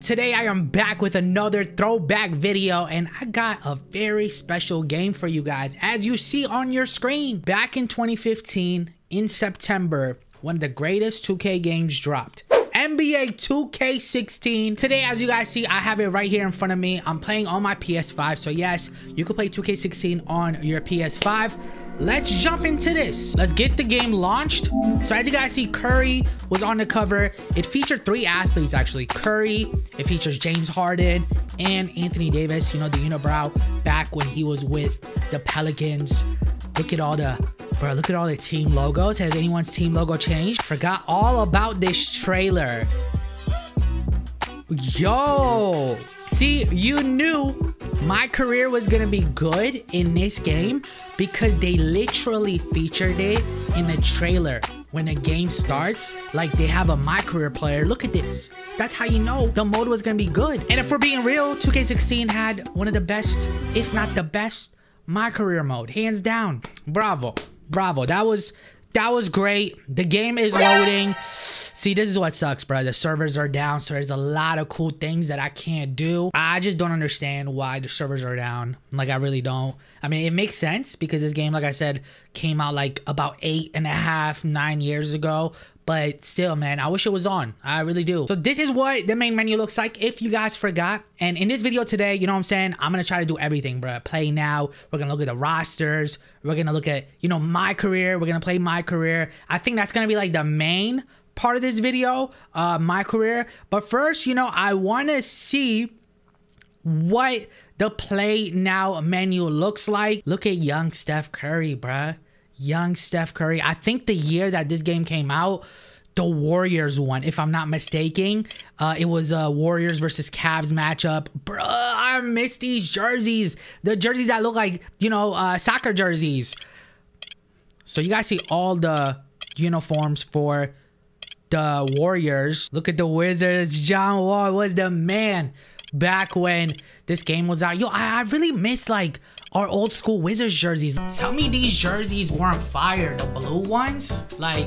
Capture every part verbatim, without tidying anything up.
Today I am back with another throwback video, and I got a very special game for you guys. As you see on your screen, back in twenty fifteen in September, one of the greatest two K games dropped, N B A two K sixteen. Today, as you guys see, I have it right here in front of me. I'm playing on my P S five, so yes, you can play two K sixteen on your P S five. Let's jump into this. Let's get the game launched. So as you guys see, Curry was on the cover. It featured three athletes, actually. Curry, it features James Harden and Anthony Davis, you know, the unibrow back when he was with the Pelicans. Look at all the, bro, look at all the team logos. Has anyone's team logo changed? Forgot all about this trailer. Yo, see, you knew MyCareer was gonna be good in this game because they literally featured it in the trailer. When the game starts, like, they have a MyCareer player. Look at this. That's how you know the mode was gonna be good. And if we're being real, two K sixteen had one of the best, if not the best, MyCareer mode, hands down. Bravo, bravo. That was that was great. The game is loading. See, this is what sucks, bro. The servers are down, so there's a lot of cool things that I can't do. I just don't understand why the servers are down. Like, I really don't. I mean, it makes sense because this game, like I said, came out like about eight and a half, nine years ago. But still, man, I wish it was on. I really do. So this is what the main menu looks like, if you guys forgot. And in this video today, you know what I'm saying? I'm going to try to do everything, bro. Play now. We're going to look at the rosters. We're going to look at, you know, MyCareer. We're going to play MyCareer. I think that's going to be like the main part of this video, uh, MyCareer. But first, you know, I want to see what the play now menu looks like. Look at young Steph Curry, bruh. Young Steph Curry. I think the year that this game came out, the Warriors won, if I'm not mistaken. Uh, it was a Warriors versus Cavs matchup. Bruh, I miss these jerseys. The jerseys that look like, you know, uh, soccer jerseys. So you guys see all the uniforms for the Warriors. Look at the Wizards. John Wall was the man back when this game was out. Yo, I, I really miss, like, our old school Wizards jerseys. Tell me these jerseys weren't fire. The blue ones? Like,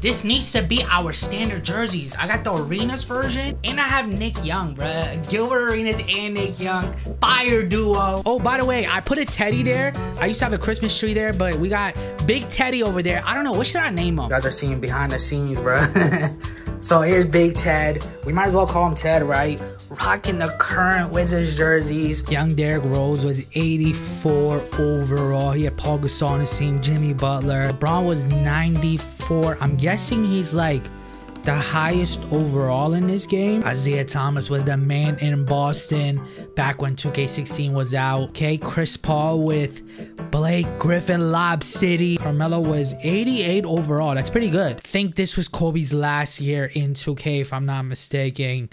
this needs to be our standard jerseys. I got the Arenas version, and I have Nick Young, bruh. Gilbert Arenas and Nick Young. Fire duo. Oh, by the way, I put a Teddy there. I used to have a Christmas tree there, but we got Big Teddy over there. I don't know. What should I name him? You guys are seeing behind the scenes, bruh. So here's Big Ted. We might as well call him Ted, right? Rocking the current Wizards jerseys. Young Derrick Rose was eighty-four overall. He had Paul Gasol on his team, Jimmy Butler. LeBron was ninety-four. I'm guessing he's like the highest overall in this game. Isaiah Thomas was the man in Boston back when two K sixteen was out. Okay, Chris Paul with Blake Griffin, Lob City. Carmelo was eighty-eight overall. That's pretty good. I think this was Kobe's last year in two K, if I'm not mistaken.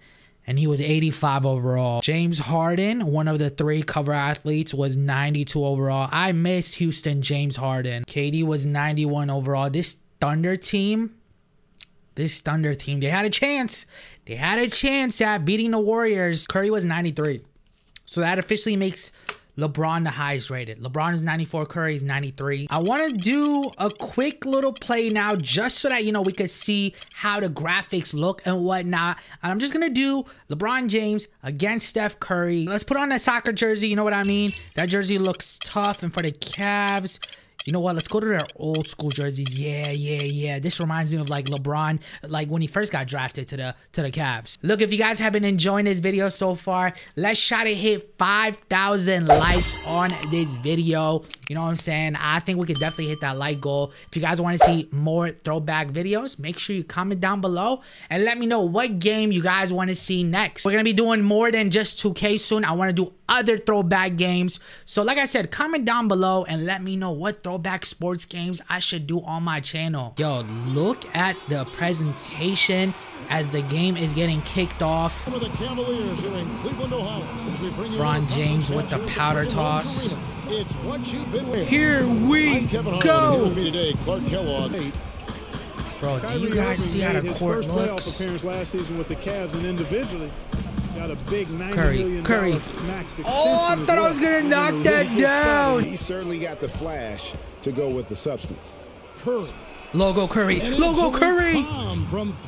And he was eighty-five overall. James Harden, one of the three cover athletes, was ninety-two overall. I missed Houston James Harden. K D was ninety-one overall. This Thunder team, this Thunder team, they had a chance. They had a chance at beating the Warriors. Curry was ninety-three. So that officially makes LeBron the highest rated. LeBron is ninety-four, Curry is ninety-three. I want to do a quick little play now just so that, you know, we could see how the graphics look and whatnot. And I'm just going to do LeBron James against Steph Curry. Let's put on that soccer jersey. You know what I mean? That jersey looks tough. And for the Cavs, you know what? Let's go to their old school jerseys. Yeah, yeah, yeah. This reminds me of like LeBron, like when he first got drafted to the to the Cavs. Look, if you guys have been enjoying this video so far, let's try to hit five thousand likes on this video. You know what I'm saying? I think we could definitely hit that like goal. If you guys want to see more throwback videos, make sure you comment down below and let me know what game you guys want to see next. We're going to be doing more than just two K soon. I want to do other throwback games. So like I said, comment down below and let me know what throwback throwback sports games I should do on my channel. Yo, look at the presentation as the game is getting kicked off. For the Cavaliers here in Cleveland, Ohio, as we bring you LeBron James with the powder toss. It's what you've been waiting. Here we go. Bro, do you guys see how the court looks? Last season with the Cavs and individually got a big Curry, Curry. Oh, I thought I was going to knock that down. He certainly got the flash to go with the substance. Curry. Logo Curry. Logo Curry.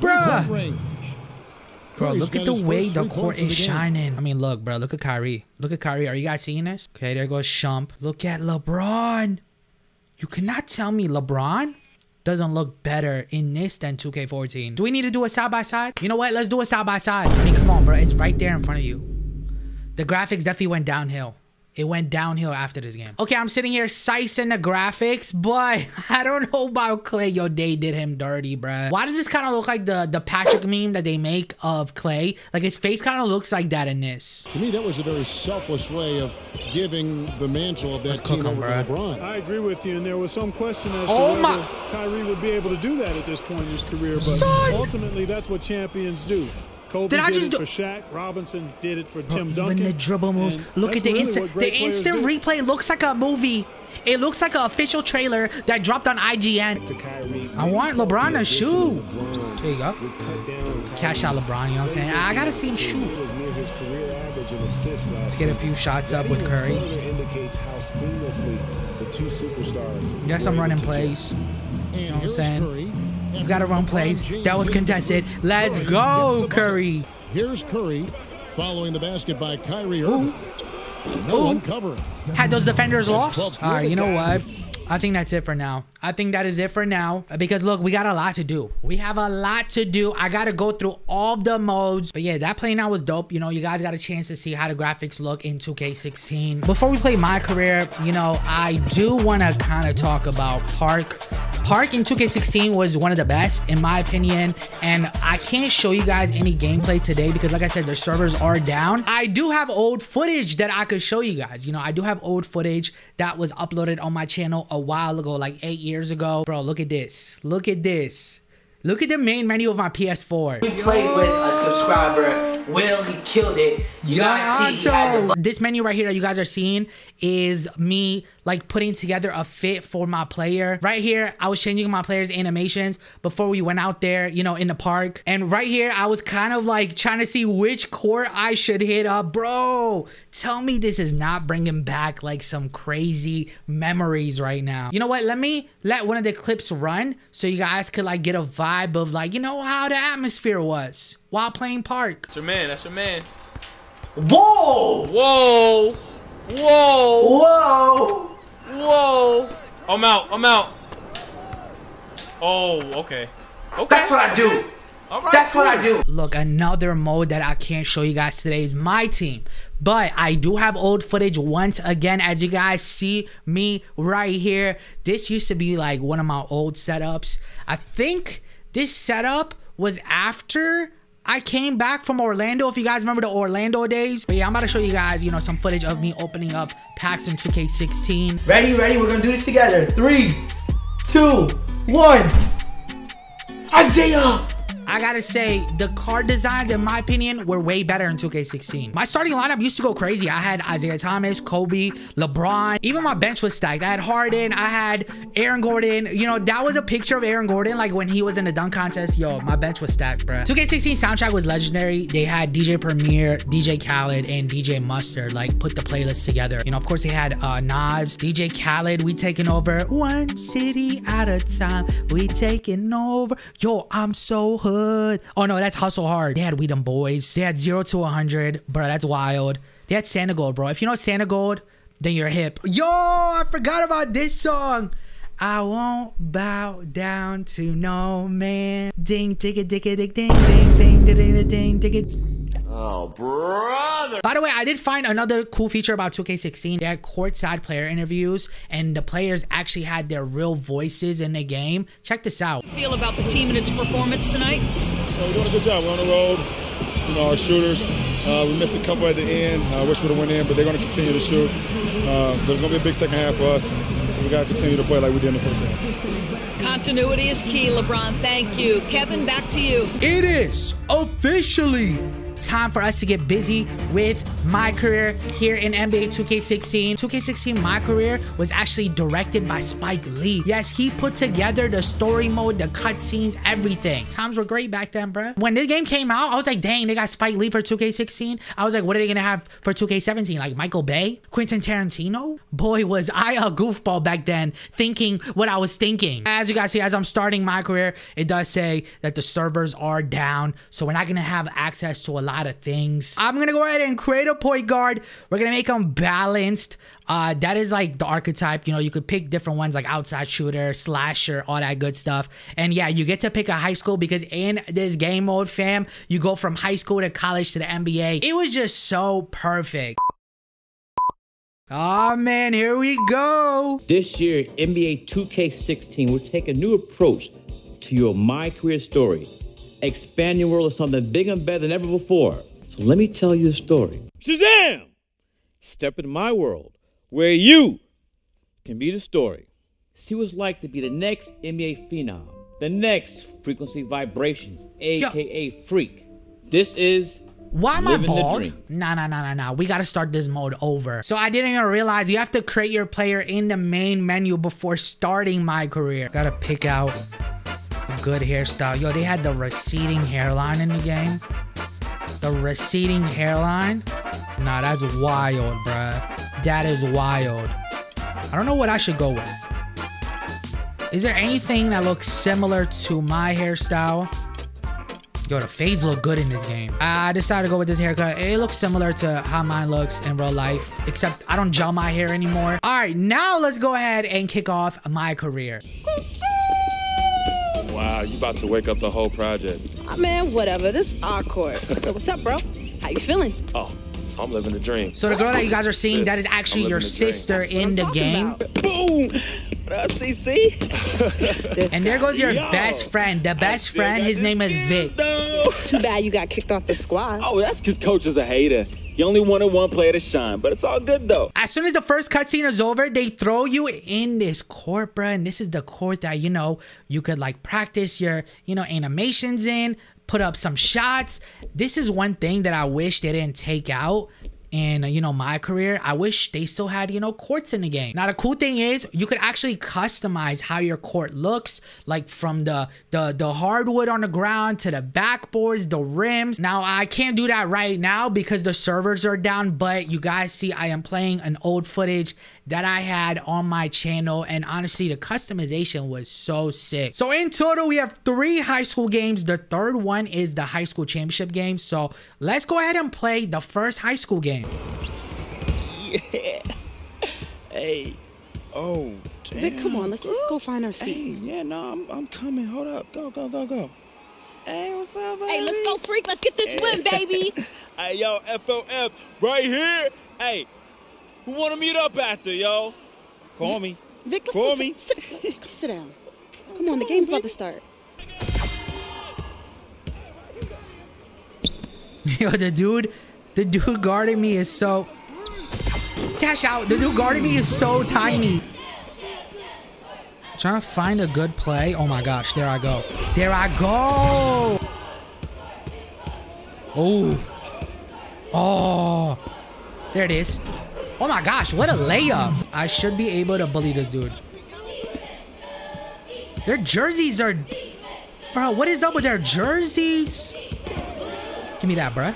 Bruh. Bro, look at the way the court is shining. I mean, look, bro. Look at Kyrie. Look at Kyrie. Are you guys seeing this? Okay, there goes Shump. Look at LeBron. You cannot tell me LeBron doesn't look better in this than two K fourteen. Do we need to do a side-by-side? You know what? Let's do a side-by-side. I mean, come on, bro. It's right there in front of you. The graphics definitely went downhill. It went downhill after this game. Okay, I'm sitting here sizing the graphics, but I don't know about Clay. Yo, they did him dirty, bruh. Why does this kind of look like the, the Patrick meme that they make of Clay? Like, his face kind of looks like that in this. To me, that was a very selfless way of giving the mantle of that team over to LeBron. I agree with you, and there was some question as to oh whether Kyrie would be able to do that at this point in his career, but Son. ultimately, that's what champions do. Kobe did, did I just do for Shaq? Robinson did it for Tim Duncan. Even the dribble moves. And look at the really instant. The instant replay looks like a movie. It looks like an official trailer that dropped on I G N. Kyrie, I want LeBron to shoot. LeBron. There you go. Cash out LeBron. You know what I'm saying? I gotta see him shoot. Let's get a few shots up with Curry. Yes, I'm running plays. You know what I'm saying? You gotta run plays. That was contested. Let's go, Curry. Here's Curry, following the basket by Kyrie Irving. No one covering. Had those defenders lost? All right, you know what? I think that's it for now. I think that is it for now. Because, look, we got a lot to do. We have a lot to do. I got to go through all the modes. But, yeah, that play now was dope. You know, you guys got a chance to see how the graphics look in two K sixteen. Before we play My Career, you know, I do want to kind of talk about Park. Park in two K sixteen was one of the best, in my opinion. And I can't show you guys any gameplay today because, like I said, the servers are down. I do have old footage that I could show you guys. You know, I do have old footage that was uploaded on my channel a while ago, like eight years ago. Bro, look at this. Look at this. Look at the main menu of my P S four. We played with a subscriber. Will, he killed it. You gotta see. This menu right here that you guys are seeing is me like putting together a fit for my player. Right here, I was changing my player's animations before we went out there, you know, in the park. And right here, I was kind of like trying to see which court I should hit up. Bro, tell me this is not bringing back like some crazy memories right now. You know what? Let me let one of the clips run so you guys could like get a vibe of like, you know, how the atmosphere was while playing Park. That's your man. That's your man. Whoa! Whoa! Whoa! Whoa! Whoa! I'm out. I'm out. Oh, okay. Okay. That's what I do. All right. That's what I do. Look, another mode that I can't show you guys today is my team. But I do have old footage once again, as you guys see me right here. This used to be like one of my old setups. I think this setup was after I came back from Orlando, if you guys remember the Orlando days. But yeah, I'm about to show you guys, you know, some footage of me opening up packs in two K sixteen. Ready, ready, we're gonna do this together. Three, two, one. Isaiah! I gotta say, the card designs, in my opinion, were way better in two K sixteen. My starting lineup used to go crazy. I had Isaiah Thomas, Kobe, LeBron. Even my bench was stacked. I had Harden. I had Aaron Gordon. You know, that was a picture of Aaron Gordon, like, when he was in the dunk contest. Yo, my bench was stacked, bro. two K sixteen soundtrack was legendary. They had D J Premier, D J Khaled, and D J Mustard, like, put the playlist together. You know, of course, they had uh, Nas, D J Khaled. We taking over. One city at a time. We taking over. Yo, I'm so hooked. Oh no, that's Hustle Hard. They had We Them Boys. They had zero to one hundred. Bro, that's wild. They had Santa Gold, bro. If you know Santa Gold, then you're hip. Yo, I forgot about this song. I won't bow down to no man. Ding, digga, digga, dig, ding, ding, ding, ding, ding, ding, digga. Oh, brother. By the way, I did find another cool feature about two K sixteen. They had courtside player interviews, and the players actually had their real voices in the game. Check this out. How do you feel about the team and its performance tonight? Well, we're doing a good job. We're on the road. You know, our shooters. Uh, we missed a couple at the end. I uh, wish we would have went in, but they're going to continue to shoot. Uh, there's going to be a big second half for us. We got to continue to play like we did in the first half. Continuity is key, LeBron. Thank you. Kevin, back to you. It is officially it's time for us to get busy with My Career here in N B A two K sixteen. two K sixteen My Career was actually directed by Spike Lee. Yes, he put together the story mode, the cutscenes, everything. Times were great back then, bruh. When this game came out, I was like, dang, they got Spike Lee for two K sixteen. I was like, what are they gonna have for two K seventeen? Like Michael Bay? Quentin Tarantino? Boy, was I a goofball back then, thinking what I was thinking. As you guys see, as I'm starting My Career, it does say that the servers are down, so we're not gonna have access to a lot of things. I'm gonna go ahead and create a point guard. We're gonna make them balanced. Uh, that is like the archetype. You know, you could pick different ones like outside shooter, slasher, all that good stuff. And yeah, you get to pick a high school because in this game mode, fam, you go from high school to college to the N B A. It was just so perfect. Oh man, here we go. This year, N B A two K sixteen will take a new approach to your My Career story. Expand your world to something bigger and better than ever before. So let me tell you a story. Shazam! Step into my world, where you can be the story. See what it's like to be the next N B A phenom, the next Frequency Vibrations, aka Yo. Freak. This is... Why am I bald? Nah, nah, nah, nah, nah. We gotta start this mode over. So I didn't even realize you have to create your player in the main menu before starting My Career. Gotta pick out a good hairstyle. Yo, they had the receding hairline in the game. The receding hairline. Nah, that's wild, bruh. That is wild. I don't know what I should go with. Is there anything that looks similar to my hairstyle? Yo, the fades look good in this game. I decided to go with this haircut. It looks similar to how mine looks in real life, except I don't gel my hair anymore. All right, now let's go ahead and kick off My Career. Wow, you about to wake up the whole project. Oh, man, whatever. This is awkward. So what's up, bro? How you feeling? Oh, I'm living the dream. So the girl that you guys are seeing, sis, that is actually your sister in the game. About. Boom! What up, Cece? And there goes your Yo, best friend. The best friend, his name is Vic. Though. Too bad you got kicked off the squad. Oh, that's because Coach is a hater. You only wanted one player to shine, but it's all good, though. As soon as the first cutscene is over, they throw you in this court, bruh. And this is the court that, you know, you could, like, practice your, you know, animations in. Put up some shots. This is one thing that I wish they didn't take out in, you know, My Career. I wish they still had, you know, courts in the game. Now, the cool thing is you could actually customize how your court looks, like from the, the, the hardwood on the ground to the backboards, the rims. Now, I can't do that right now because the servers are down, but you guys see I am playing an old footage that I had on my channel, and honestly, the customization was so sick. So in total, we have three high school games. The third one is the high school championship game. So let's go ahead and play the first high school game. Yeah. Hey. Oh, damn. Vic, come on, let's girl. just go find our seat. Hey, yeah, no, I'm, I'm coming. Hold up. Go, go, go, go. Hey, what's up, baby? Hey, let's go, Freak. Let's get this hey. win, baby. Hey, yo, F O F right here. Hey. Who want to meet up after, yo? Call me. Vic, let's Call me. Sit, sit, come sit down. Come, come on, on, the game's Vic. about to start. Yo, the dude, the dude guarding me is so... Cash out. The dude guarding me is so tiny. I'm trying to find a good play. Oh, my gosh. There I go. There I go. Oh. Oh. There it is. Oh my gosh, what a layup. I should be able to bully this dude. Their jerseys are... Bro, what is up with their jerseys? Give me that, bruh.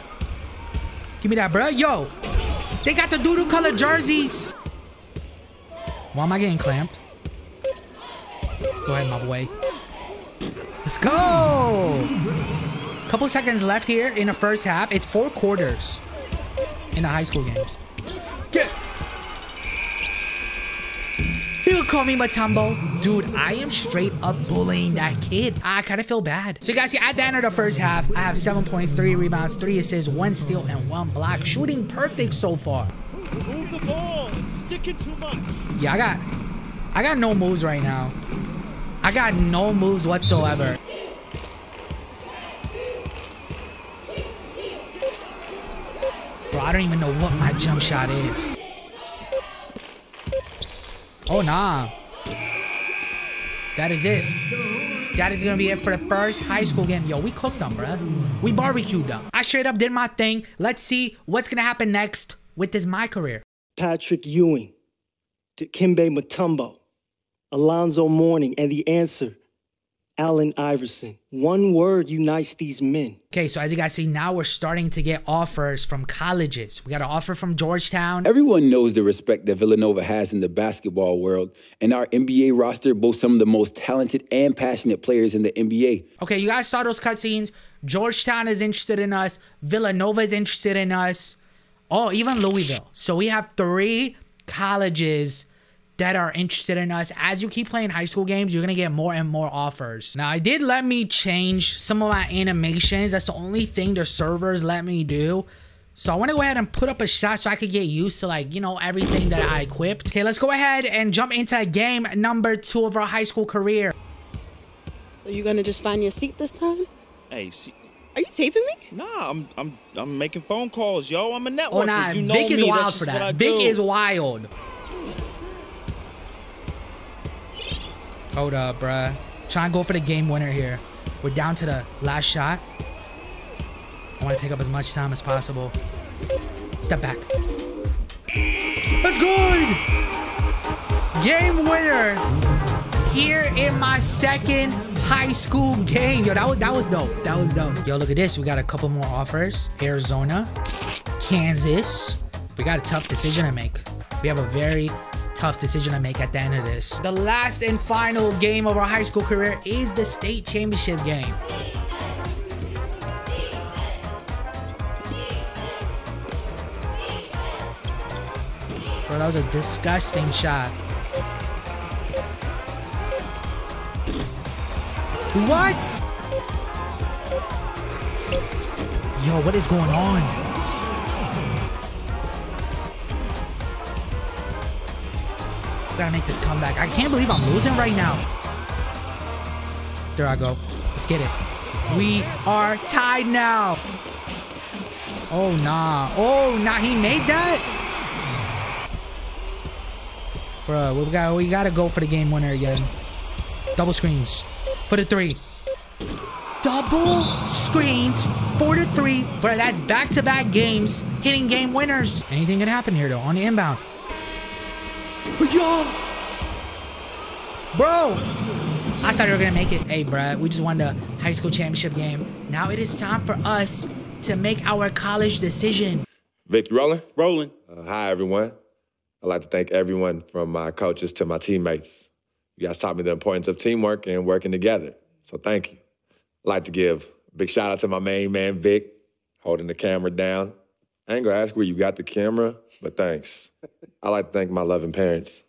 Give me that, bruh. Yo, they got the doodoo color jerseys. Why am I getting clamped? Go ahead, my boy. Let's go. Couple seconds left here in the first half. It's four quarters in the high school games. Get. He would call me Matumbo. Dude, I am straight up bullying that kid. I kind of feel bad. So you guys see, at the end of the first half, I have seven points, three rebounds, three assists, one steal, and one block. Shooting perfect so far. Move the ball. Stick it too much. Yeah, I got I got no moves right now. I got no moves whatsoever. I don't even know what my jump shot is. Oh, nah. That is it. That is gonna be it for the first high school game. Yo, we cooked them, bruh. We barbecued them. I straight up did my thing. Let's see what's gonna happen next with this My Career. Patrick Ewing, Dikembe Mutombo, Alonzo Mourning, and the answer, Allen Iverson. One word unites these men. Okay, so as you guys see, now we're starting to get offers from colleges. We got an offer from Georgetown. Everyone knows the respect that Villanova has in the basketball world, and our N B A roster boasts some of the most talented and passionate players in the N B A. Okay, you guys saw those cutscenes. Georgetown is interested in us. Villanova is interested in us. Oh, even Louisville. So we have three colleges that are interested in us. As you keep playing high school games, you're gonna get more and more offers. Now, I did let me change some of my animations. That's the only thing the servers let me do. So I wanna go ahead and put up a shot so I could get used to, like, you know, everything that I equipped. Okay, let's go ahead and jump into game number two of our high school career. Are you gonna just find your seat this time? Hey, see. Are you taping me? Nah, I'm I'm I'm making phone calls, yo. I'm a networker. Oh, nah, you know Vic is me. wild That's for that. Vic do. is wild. Hold up, bruh. Try and go for the game winner here. We're down to the last shot. I want to take up as much time as possible. Step back. That's good! Game winner here in my second high school game. Yo, that was, that was dope. That was dope. Yo, look at this. We got a couple more offers. Arizona, Kansas. We got a tough decision to make. We have a very tough decision to make at the end of this. The last and final game of our high school career is the state championship game. Bro, that was a disgusting shot. What? Yo, what is going on? Gotta make this comeback. I can't believe I'm losing right now. There I go. Let's get it. We are tied now. Oh, nah. Oh, nah. He made that? Bro, we got, we gotta go for the game winner again. Double screens for the three. Double screens for the three. Bro, that's back-to-back games hitting game winners. Anything can happen here, though, on the inbound. Yo, bro, I thought we were gonna make it. Hey, bro, we just won the high school championship game. Now it is time for us to make our college decision. Vic, you rolling? Rolling. Uh, hi, everyone. I'd like to thank everyone from my coaches to my teammates. You guys taught me the importance of teamwork and working together, so thank you. I'd like to give a big shout out to my main man, Vic, holding the camera down. I ain't gonna ask where you got the camera, but thanks. I'd like to thank my loving parents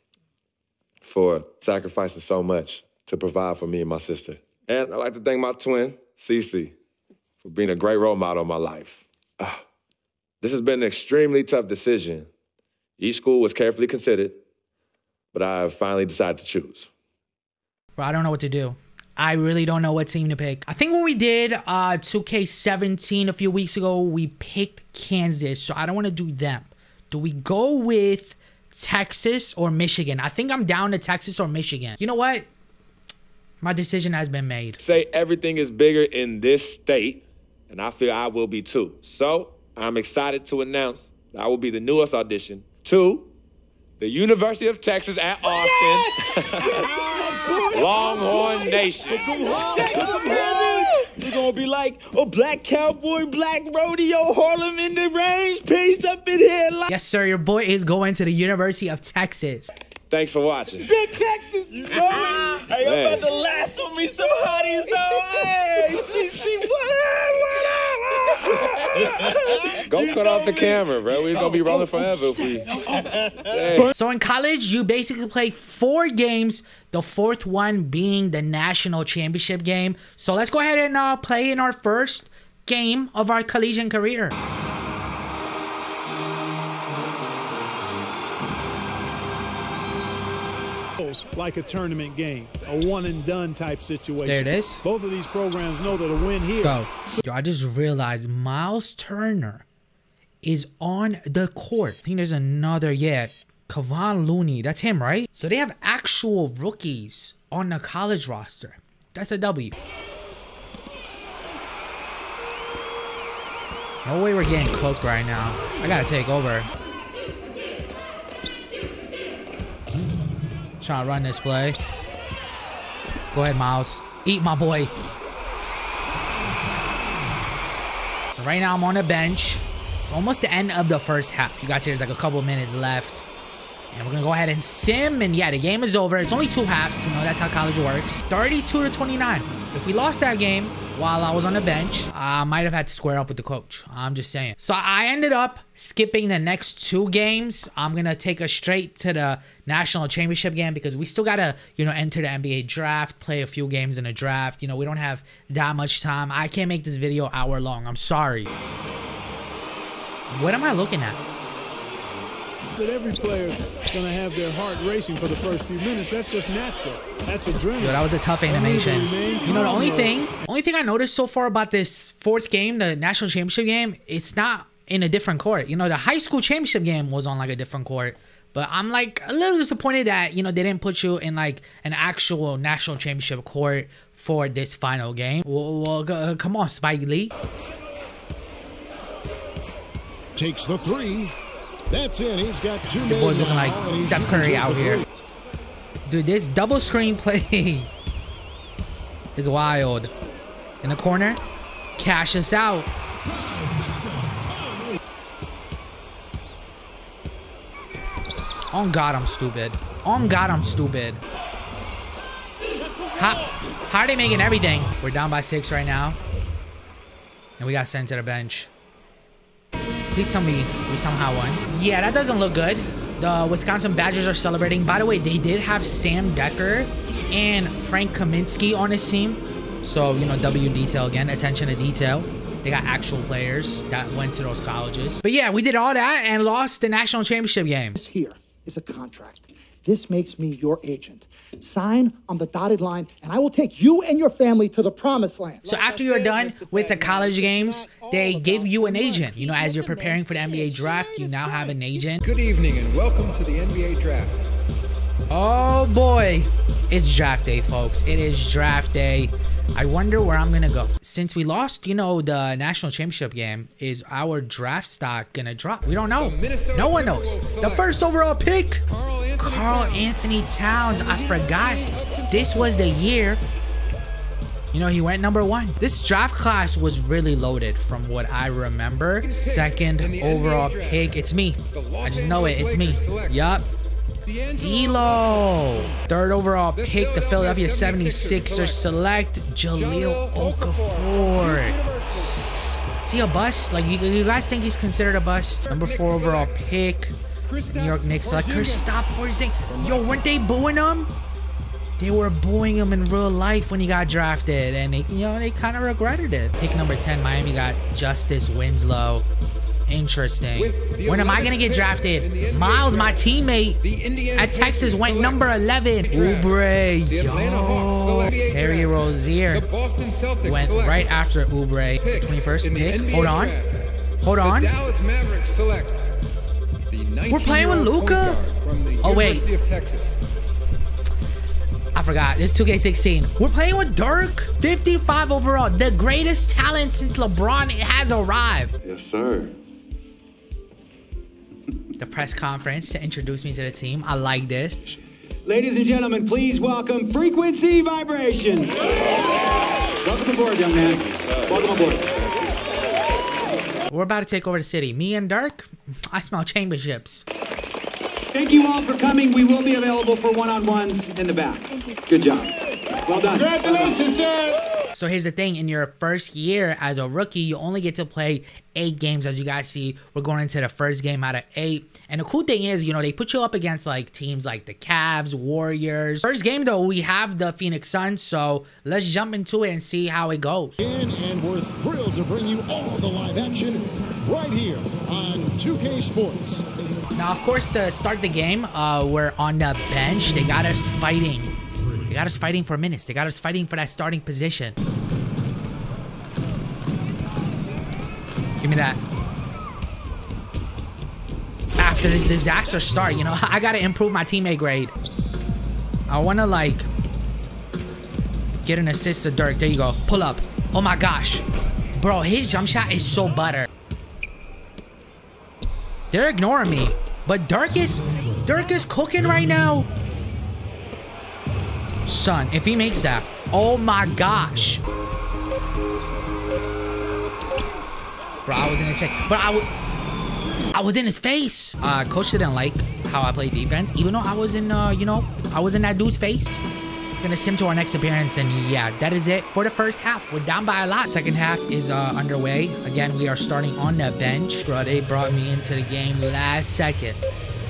for sacrificing so much to provide for me and my sister. And I'd like to thank my twin, Cece, for being a great role model in my life. Uh, this has been an extremely tough decision. Each school was carefully considered, but I have finally decided to choose. Bro, I don't know what to do. I really don't know what team to pick. I think when we did uh, two K seventeen a few weeks ago, we picked Kansas, so I don't want to do them. Do we go with Texas or Michigan? I think I'm down to Texas or Michigan. You know what? My decision has been made. Say everything is bigger in this state, and I feel I will be too. So I'm excited to announce that I will be the newest audition to the University of Texas at Austin. Yes! Longhorn Nation. You're gonna be like a black cowboy, black rodeo, Harlem in the range, peace up in here. Yes, sir, your boy is going to the University of Texas. Thanks for watching. Big Texas, bro. Hey, I'm about to lasso me some hotties, though. Hey, C C, what up? Go cut off the camera, bro. We're gonna be rolling forever. Hey. So in college, you basically play four games, the fourth one being the national championship game. So let's go ahead and uh, play in our first game of our collegiate career. Like a tournament game, a one and done type situation. There it is. Both of these programs know that a win here. Let's go. Yo, I just realized Miles Turner is on the court. I think there's another yet. Kavan Looney, that's him, right? So they have actual rookies on the college roster. That's a W. No way we're getting cooked right now. I gotta take over. Trying to run this play. Go ahead, Miles. Eat, my boy. So right now I'm on the bench. It's almost the end of the first half. You guys see there's like a couple minutes left. And we're going to go ahead and sim. And yeah, the game is over. It's only two halves. You know, that's how college works. thirty-two to twenty-nine. If we lost that game while I was on the bench, I might have had to square up with the coach. I'm just saying. So I ended up skipping the next two games. I'm going to take us straight to the national championship game because we still got to, you know, enter the N B A draft, play a few games in the draft. You know, we don't have that much time. I can't make this video hour long. I'm sorry. What am I looking at? That every player is going to have their heart racing for the first few minutes. That's just natural. That's adrenaline. Yo, that was a tough animation. You know, the only thing, only thing I noticed so far about this fourth game, the national championship game, it's not in a different court. You know, the high school championship game was on like a different court. But I'm like a little disappointed that, you know, they didn't put you in like an actual national championship court for this final game. Well, well, come on, Spike Lee. Takes the three. That's it. He's got two. The boys looking like Steph Curry out here. Dude, this double screen play is wild. In the corner, cash us out. Oh God, I'm stupid. Oh God, I'm stupid. How, how are they making everything? We're down by six right now, and we got sent to the bench. Please tell me we somehow won. Yeah, that doesn't look good. The Wisconsin Badgers are celebrating. By the way, they did have Sam Decker and Frank Kaminsky on his team. So, you know, W detail again, attention to detail. They got actual players that went to those colleges. But yeah, we did all that and lost the national championship game. This here is a contract. This makes me your agent. Sign on the dotted line, and I will take you and your family to the promised land. So after you're done with the college games, they give you an agent. You know, as you're preparing for the N B A draft, you now have an agent. Good evening and welcome to the N B A draft. Oh boy, it's draft day, folks. It is draft day. I wonder where I'm gonna go. Since we lost, you know, the national championship game, is our draft stock gonna drop? We don't know. No one knows. The first overall pick, Carl Anthony Towns. I forgot this was the year. You know, he went number one. This draft class was really loaded from what I remember. Second overall pick. It's me. I just know it. It's me. Yup. D'Lo. Third overall pick. The Philadelphia seventy-sixers select Jaleel Okafor. Is he a bust? Like, you, you guys think he's considered a bust? Number four overall pick. New York Knicks like Kristaps Porzingis. Yo, weren't they booing him? They were booing him in real life when he got drafted, and they, you know, they kind of regretted it. Pick number ten, Miami got Justice Winslow. Interesting. When am I gonna get drafted? Miles, my teammate at Texas, went number eleven. Oubre, yo. Terry Rozier went right after Oubre. twenty-first pick. Hold on, hold on. We're playing with Luka? Oh, wait. I forgot. It's two K sixteen. We're playing with Dirk. fifty-five overall. The greatest talent since LeBron has arrived. Yes, sir. The press conference to introduce me to the team. I like this. Ladies and gentlemen, please welcome Frequency Vibrations. Welcome aboard, young man. Welcome aboard. We're about to take over the city. Me and Dirk, I smell championships. Thank you all for coming. We will be available for one-on-ones in the back. Good job. Well done. Congratulations, sir. So here's the thing. In your first year as a rookie, you only get to play eight games. As you guys see, we're going into the first game out of eight. And the cool thing is, you know, they put you up against like teams like the Cavs, Warriors. First game, though, we have the Phoenix Suns. So let's jump into it and see how it goes. And, and we're thrilled to bring you all the live action right here on two K Sports. Now, of course, to start the game, uh, we're on the bench. They got us fighting. They got us fighting for minutes. They got us fighting for that starting position. Give me that. After this disaster start, you know, I gotta improve my teammate grade. I wanna, like, Get an assist to Dirk. There you go. Pull up. Oh my gosh. Bro, his jump shot is so butter. They're ignoring me. But Dirk is... Dirk is cooking right now. Son, if he makes that. Oh my gosh. Bro, I was in his face. But I, w I was in his face. Uh, coach didn't like how I played defense. Even though I was in, uh, you know, I was in that dude's face. Gonna sim to our next appearance, and yeah, that is it for the first half. We're down by a lot. Second half is uh underway again. We are starting on the bench. Bro, they brought me into the game last second.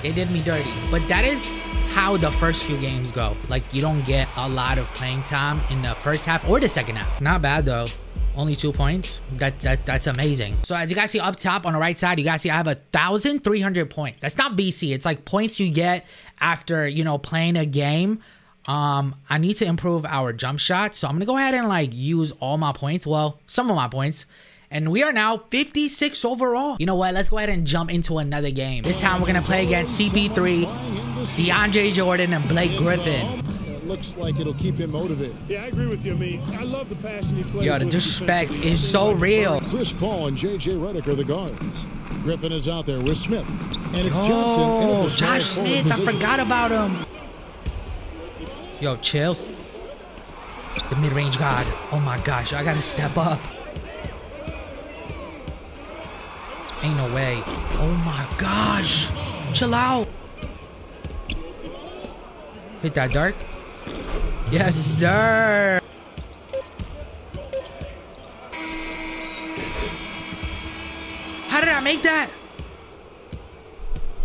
They did me dirty. But that is how the first few games go. Like, you don't get a lot of playing time in the first half or the second half. Not bad though. Only two points. That, that that's amazing. So as you guys see up top on the right side, you guys see I have a thousand three hundred points. That's not B C. It's like points you get after, you know, playing a game. Um, I need to improve our jump shot. So I'm going to go ahead and like use all my points. Well, some of my points. And we are now fifty-six overall. You know what? Let's go ahead and jump into another game. This time we're going to play against C P three, DeAndre Jordan, and Blake Griffin. It looks like it'll keep him motivated. Yeah, I agree with you, me. I love the passion he plays. Yo, the disrespect is so real. Chris Paul and J J Redick are the guards. Griffin is out there with Smith. And it's oh, Josh Smith. I forgot about him. Yo, chills. The mid-range god. Oh my gosh, I gotta step up. Ain't no way. Oh my gosh. Chill out. Hit that dart. Yes, sir. How did I make that?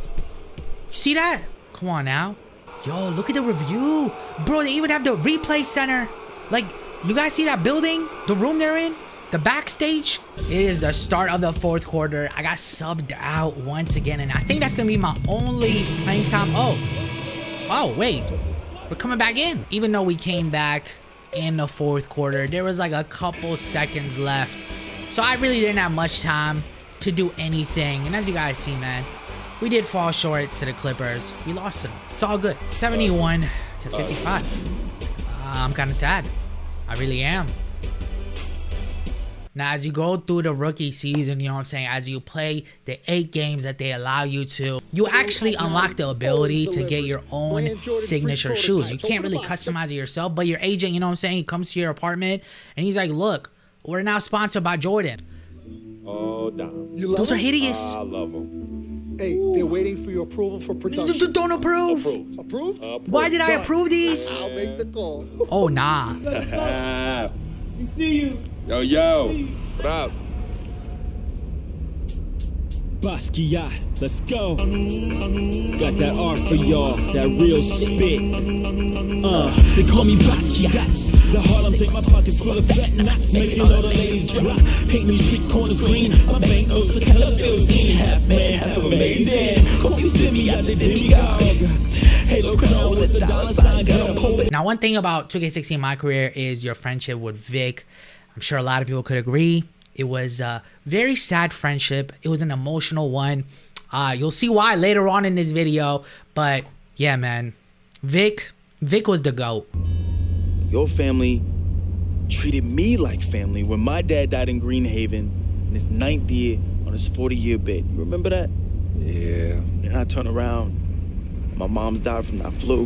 You see that? Come on now. Yo, look at the review. Bro, they even have the replay center. Like, you guys see that building? The room they're in? The backstage? It is the start of the fourth quarter. I got subbed out once again, and I think that's going to be my only playing time. Oh. Oh, wait. We're coming back in. Even though we came back in the fourth quarter, there was like a couple seconds left. So I really didn't have much time to do anything. And as you guys see, man, we did fall short to the Clippers. We lost them. It's all good. seventy-one to fifty-five. Uh, I'm kind of sad. I really am. Now, as you go through the rookie season, you know what I'm saying? As you play the eight games that they allow you to, you actually unlock the ability to get your own signature shoes. You can't really customize it yourself, but your agent, you know what I'm saying, he comes to your apartment and he's like, look, we're now sponsored by Jordan. Oh, damn. Those are hideous. I love them. Hey, they're waiting for your approval for production. D -d Don't approve. Approved. Approved? Approved. Why did I approve these? I'll make the call. Oh, nah. We see you. Yo, yo. What up? Basquiat, let's go. Got that art for y'all, that real spit. Uh, they call me Basquiat. The Harlem's in my pockets full of fat knots, making all the ladies drop. Paint me street corners green. My banknotes look hella filthy. Half man, half amazing. Hope you see me out the demigod. Halo crown with the dollar sign, gotta pull it. Now, one thing about two K sixteen My Career is your friendship with Vic. I'm sure a lot of people could agree. It was a very sad friendship. It was an emotional one. Uh, you'll see why later on in this video. But yeah, man, Vic, Vic was the GOAT. Your family treated me like family when my dad died in Green Haven in his ninth year on his forty year bid. You remember that? Yeah. And I turn around, my mom's died from that flu.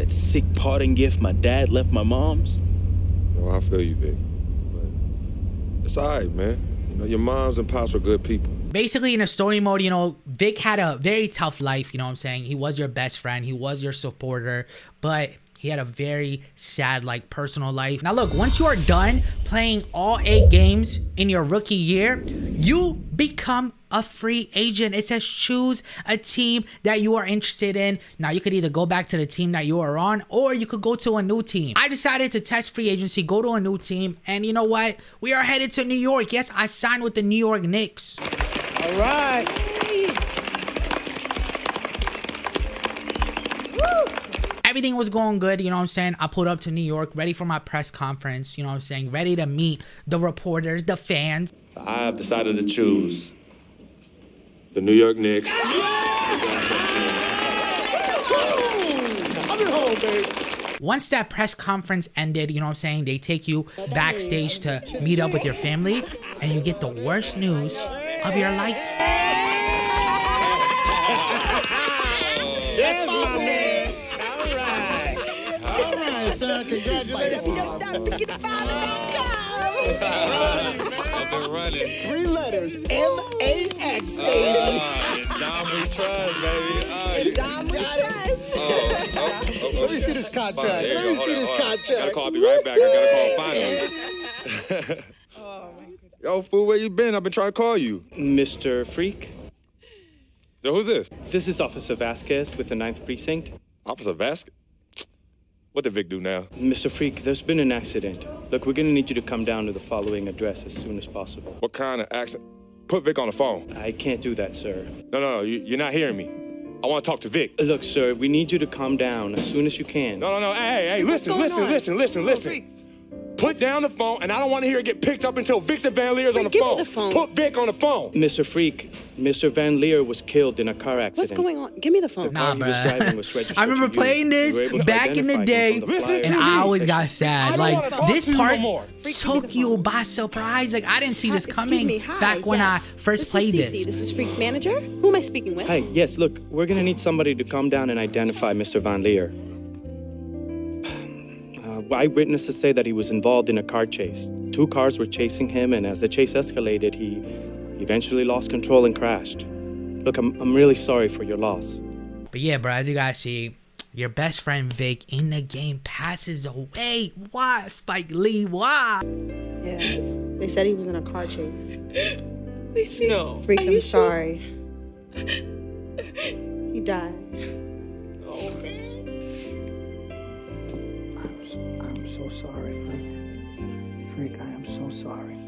That sick parting gift my dad left my mom's. Well, I feel you, Vic. But it's all right, man. You know, your moms and pops are good people. Basically, in a story mode, you know, Vic had a very tough life, you know what I'm saying? He was your best friend. He was your supporter, but he had a very sad, like, personal life. Now, look, once you are done playing all eight games in your rookie year, you become a free agent. It says choose a team that you are interested in. Now, you could either go back to the team that you are on, or you could go to a new team. I decided to test free agency, go to a new team, and you know what? We are headed to New York. Yes, I signed with the New York Knicks. All right. Woo. Everything was going good, you know what I'm saying? I pulled up to New York, ready for my press conference, you know what I'm saying? Ready to meet the reporters, the fans. I have decided to choose the New York Knicks. Yeah. Yeah. I'm at home, babe. Once that press conference ended, you know what I'm saying, they take you backstage to meet up with your family, and you get the worst news of your life. Yes, my man. All right. All right, son. Congratulations. Three letters, M A X, baby. Dom we trust, baby. Dom we trust. Let me see this contract. Let me see this contract. I gotta call. I'll be right back. I gotta call finally. Oh, my goodness. Yo, fool, where you been? I've been trying to call you. Mister Freak. Yo, who's this? This is Officer Vasquez with the ninth Precinct. Officer Vasquez? What did Vic do now? Mister Freak, there's been an accident. Look, we're gonna need you to come down to the following address as soon as possible. What kind of accident? Put Vic on the phone. I can't do that, sir. No, no, no, you, you're not hearing me. I wanna talk to Vic. Look, sir, we need you to calm down as soon as you can. No, no, no, hey, hey, listen, listen, listen, listen, listen. Put down the phone, and I don't wanna hear it get picked up until Victor Van Leer's on the phone. Give me the phone. Put Vic on the phone. Mister Freak, Mister Van Leer was killed in a car accident. What's going on? Give me the phone. Nah, bruh. I remember playing this back in the day, and I always got sad. Like, this part took you by surprise. Like, I didn't see this coming back when I first played this. This is Freak's manager? Who am I speaking with? Hey, yes, look, we're gonna need somebody to come down and identify Mister Van Leer. Eyewitnesses say that he was involved in a car chase. Two cars were chasing him, and as the chase escalated, he eventually lost control and crashed. Look, I'm, I'm really sorry for your loss. But yeah, bro, as you guys see, your best friend Vic in the game passes away. Why, Spike Lee? Why? Yeah, they said he was in a car chase. We see. No. Freak, I'm sorry. Sure? He died. Oh, man. I'm so sorry, Freak. Freak, I am so sorry.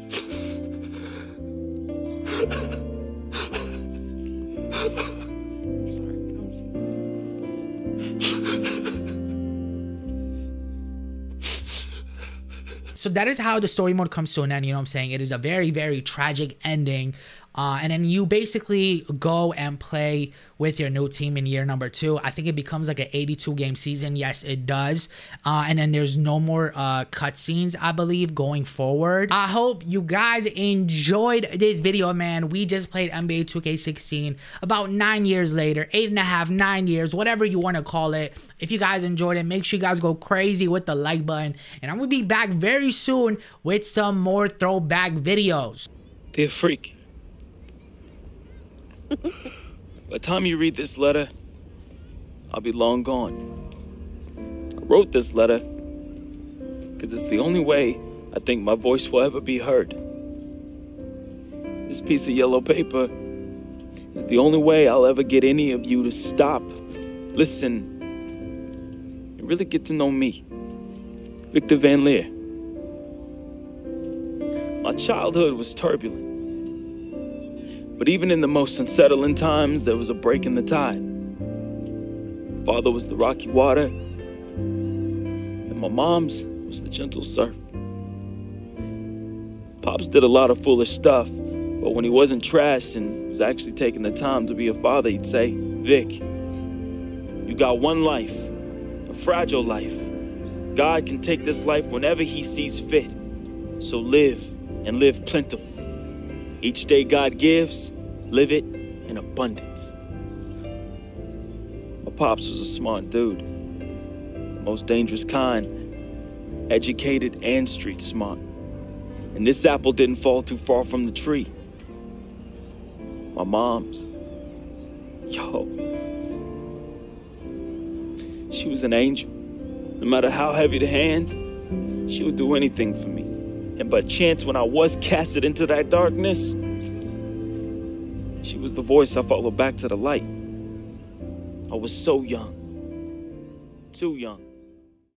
So that is how the story mode comes to an end, you know what I'm saying? It is a very, very tragic ending. Uh, and then you basically go and play with your new team in year number two. I think it becomes like an eighty-two game season. Yes, it does. Uh, and then there's no more uh, cutscenes, I believe, going forward. I hope you guys enjoyed this video, man. We just played N B A two K sixteen about nine years later, eight and a half, nine years, whatever you want to call it. If you guys enjoyed it, make sure you guys go crazy with the like button. And I'm going to be back very soon with some more throwback videos. They're freaky. By the time you read this letter, I'll be long gone. I wrote this letter because it's the only way I think my voice will ever be heard. This piece of yellow paper is the only way I'll ever get any of you to stop, listen, and really get to know me, Victor Van Leer. My childhood was turbulent. But even in the most unsettling times, there was a break in the tide. My father was the rocky water, and my mom's was the gentle surf. Pops did a lot of foolish stuff, but when he wasn't trashed and was actually taking the time to be a father, he'd say, Vic, you got one life, a fragile life. God can take this life whenever he sees fit. So live, and live plentiful. Each day God gives, live it in abundance. My pops was a smart dude, the most dangerous kind, educated and street smart. And this apple didn't fall too far from the tree. My mom's, yo, she was an angel. No matter how heavy the hand, she would do anything for me. And by chance, when I was casted into that darkness, she was the voice I followed back to the light. I was so young, too young.